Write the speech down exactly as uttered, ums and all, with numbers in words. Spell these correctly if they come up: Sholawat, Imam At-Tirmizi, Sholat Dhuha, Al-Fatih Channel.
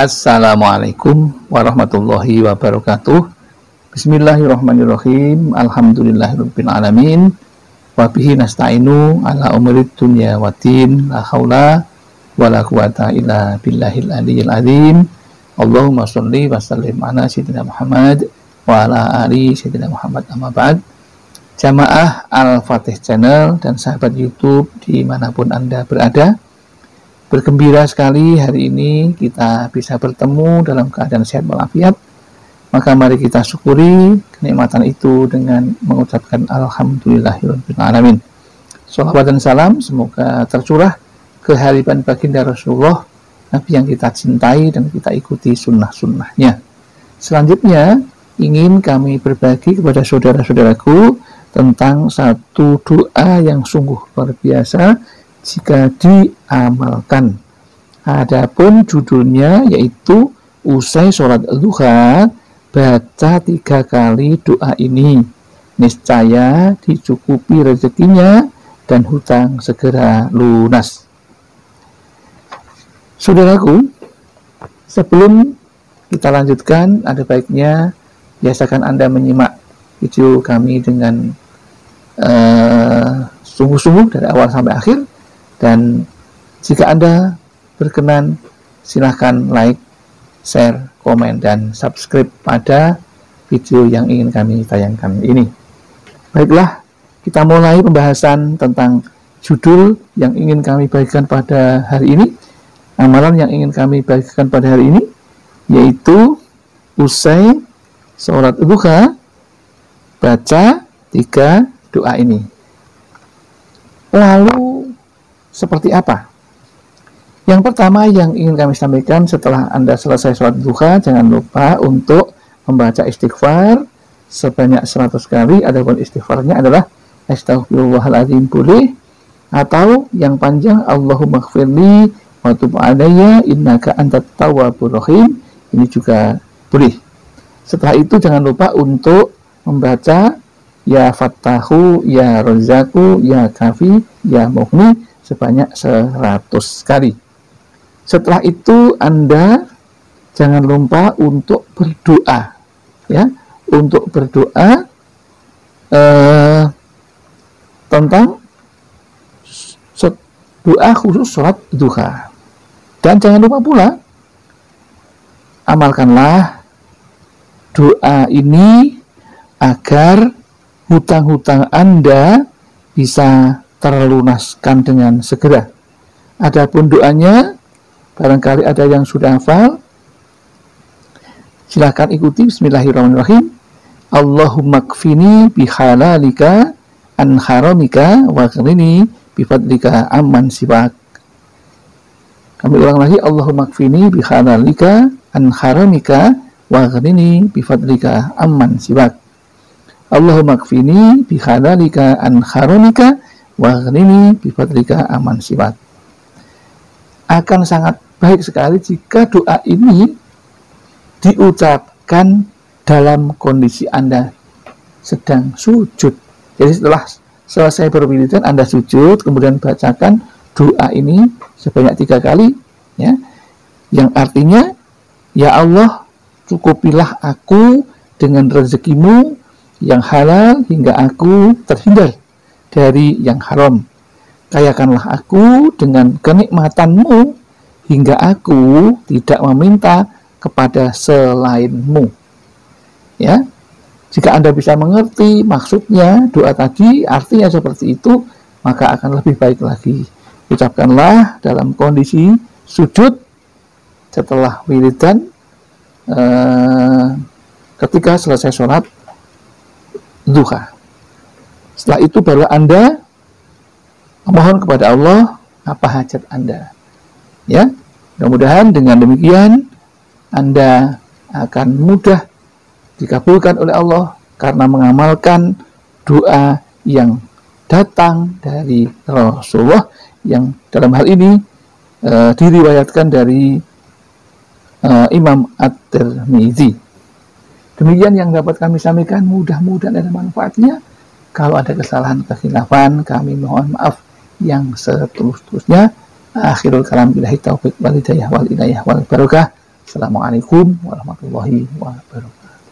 Assalamualaikum warahmatullahi wabarakatuh. Bismillahirrahmanirrahim. Alhamdulillahirabbil alamin. Wa bihi nasta'inu ala umurid dunya waddin. La haula wala quwata illa billahil aliyil azim. Allahumma shalli wa sallim ala sayyidina Muhammad wa ala ali sayyidina Muhammad. Amma ba'd. Jamaah Al-Fatih Channel dan sahabat YouTube dimanapun Anda berada, bergembira sekali hari ini kita bisa bertemu dalam keadaan sehat walafiat. Maka mari kita syukuri kenikmatan itu dengan mengucapkan alhamdulillahirabbil alamin. Shalawat dan salam semoga tercurah ke haliban baginda Rasulullah, Nabi yang kita cintai dan kita ikuti sunnah-sunnahnya. Selanjutnya ingin kami berbagi kepada saudara-saudaraku tentang satu doa yang sungguh luar biasa jika diamalkan. Adapun judulnya yaitu usai sholat dhuha baca tiga kali doa ini, niscaya dicukupi rezekinya dan hutang segera lunas. Saudaraku, sebelum kita lanjutkan, ada baiknya biasakan Anda menyimak video kami dengan uh, sungguh-sungguh dari awal sampai akhir. Dan jika Anda berkenan, silahkan like, share, komen, dan subscribe pada video yang ingin kami tayangkan ini. Baiklah, kita mulai pembahasan tentang judul yang ingin kami bagikan pada hari ini, amalan yang ingin kami bagikan pada hari ini, yaitu usai sholat dhuha baca tiga doa ini. Lalu seperti apa? Yang pertama yang ingin kami sampaikan, setelah Anda selesai sholat dhuha, jangan lupa untuk membaca istighfar sebanyak seratus kali. Adapun istighfarnya adalah astaghfirullahaladzim boleh, atau yang panjang Allahumma ghfirli wa tub alayya innaka antat tawwabur rahim, ini juga boleh. Setelah itu jangan lupa untuk membaca ya fattahu, ya razzaku, ya kafi, ya mughni sebanyak seratus kali. Setelah itu Anda jangan lupa untuk berdoa, ya, untuk berdoa eh, tentang doa khusus sholat dhuha. Dan jangan lupa pula amalkanlah doa ini agar hutang-hutang Anda bisa terlunaskan dengan segera. Adapun doanya, barangkali ada yang sudah hafal, silahkan ikuti. Bismillahirrahmanirrahim. Allahumma kfini bihalalika an haramika wa ghnini bifadlika amman siwak. Kami ulang lagi. Allahumma kfini bihalalika an haramika wa ghnini bifadlika amman siwak. Allahumma kfini bihalalika an haramika waghnini bifadlika aman siwak. Akan sangat baik sekali jika doa ini diucapkan dalam kondisi Anda sedang sujud. Jadi setelah selesai berwiridan, Anda sujud, kemudian bacakan doa ini sebanyak tiga kali, ya, yang artinya ya Allah cukupilah aku dengan rezekimu yang halal hingga aku terhindar dari yang haram. Kayakanlah aku dengan kenikmatanmu hingga aku tidak meminta kepada selainmu. Ya, jika Anda bisa mengerti maksudnya doa tadi, artinya seperti itu, maka akan lebih baik lagi. Ucapkanlah dalam kondisi sujud setelah wiridan, eh, ketika selesai sholat dhuha. Setelah itu baru Anda memohon kepada Allah apa hajat Anda. Ya, mudah-mudahan dengan demikian Anda akan mudah dikabulkan oleh Allah karena mengamalkan doa yang datang dari Rasulullah, yang dalam hal ini e, diriwayatkan dari e, Imam At-Tirmizi. Demikian yang dapat kami sampaikan, mudah-mudahan ada manfaatnya. Kalau ada kesalahan kekhilafan, kami mohon maaf yang seterus-terusnya. Akhirul kalam billahi taufiq wal hidayah wal inayah wal barokah. Assalamualaikum warahmatullahi wabarakatuh.